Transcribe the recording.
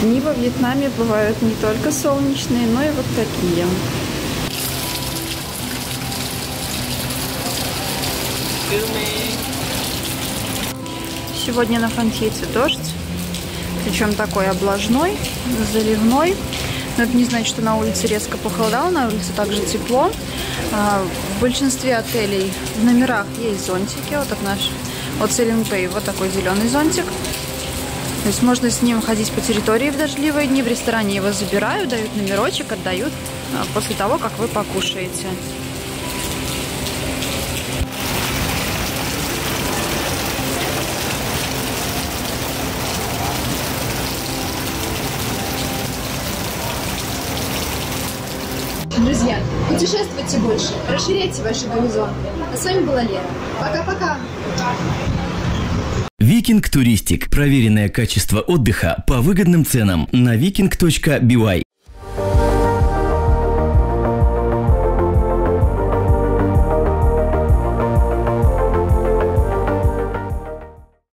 Дни во Вьетнаме бывают не только солнечные, но и вот такие. Сегодня на Фанхейте дождь, причем такой облажной, заливной. Но это не значит, что на улице резко похолодало, на улице также тепло. В большинстве отелей в номерах есть зонтики. Вот от наш, от Силинпей, вот такой зеленый зонтик. То есть можно с ним ходить по территории в дождливые дни. В ресторане его забирают, дают номерочек, отдают после того, как вы покушаете. Друзья, путешествуйте больше, расширяйте ваши горизонты. А с вами была Лена. Пока-пока! Викинг Туристик. Проверенное качество отдыха по выгодным ценам на viking.by.